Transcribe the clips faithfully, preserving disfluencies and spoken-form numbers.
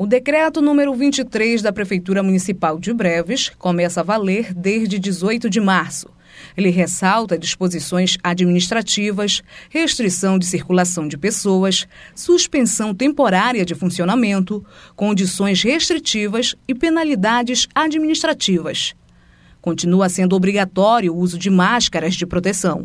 O decreto número vinte e três da Prefeitura Municipal de Breves começa a valer desde dezoito de março. Ele ressalta disposições administrativas, restrição de circulação de pessoas, suspensão temporária de funcionamento, condições restritivas e penalidades administrativas. Continua sendo obrigatório o uso de máscaras de proteção.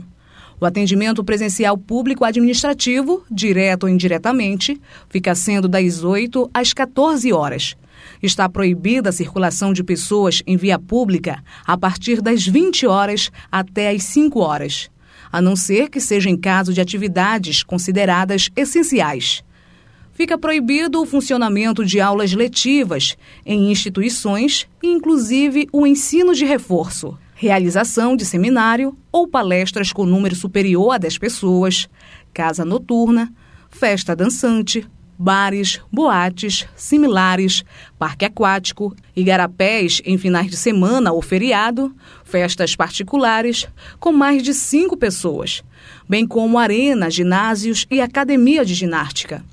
O atendimento presencial público administrativo, direto ou indiretamente, fica sendo das oito às quatorze horas. Está proibida a circulação de pessoas em via pública a partir das vinte horas até as cinco horas, a não ser que seja em caso de atividades consideradas essenciais. Fica proibido o funcionamento de aulas letivas em instituições, inclusive o ensino de reforço, realização de seminário ou palestras com número superior a dez pessoas, casa noturna, festa dançante, bares, boates, similares, parque aquático, igarapés em finais de semana ou feriado, festas particulares com mais de cinco pessoas, bem como arena, ginásios e academia de ginástica.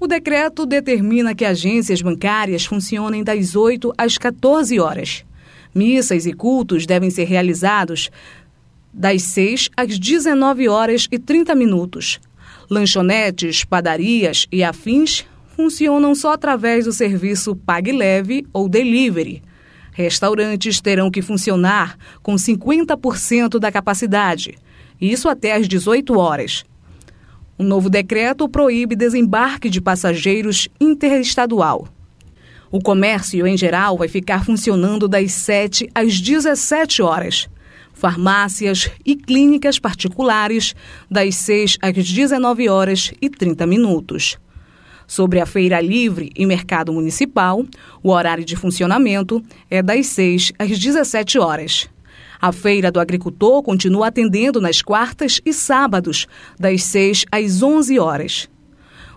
O decreto determina que agências bancárias funcionem das oito às quatorze horas. Missas e cultos devem ser realizados das seis às dezenove horas e trinta minutos. Lanchonetes, padarias e afins funcionam só através do serviço Pague Leve ou Delivery. Restaurantes terão que funcionar com cinquenta por cento da capacidade, isso até às dezoito horas. O novo decreto proíbe desembarque de passageiros interestadual. O comércio, em geral, vai ficar funcionando das sete às dezessete horas. Farmácias e clínicas particulares, das seis às dezenove horas e trinta minutos. Sobre a feira livre e mercado municipal, o horário de funcionamento é das seis às dezessete horas. A feira do agricultor continua atendendo nas quartas e sábados, das seis às onze horas.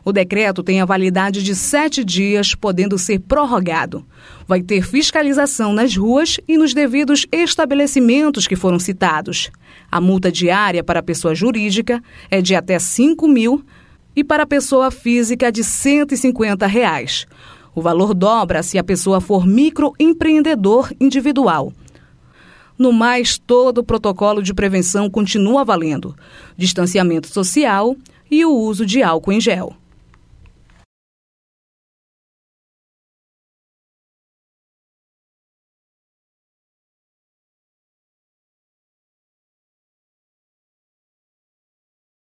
O decreto tem a validade de sete dias, podendo ser prorrogado. Vai ter fiscalização nas ruas e nos devidos estabelecimentos que foram citados. A multa diária para a pessoa jurídica é de até cinco mil reais e para a pessoa física de cento e cinquenta reais. O valor dobra se a pessoa for microempreendedor individual. No mais, todo o protocolo de prevenção continua valendo. Distanciamento social e o uso de álcool em gel.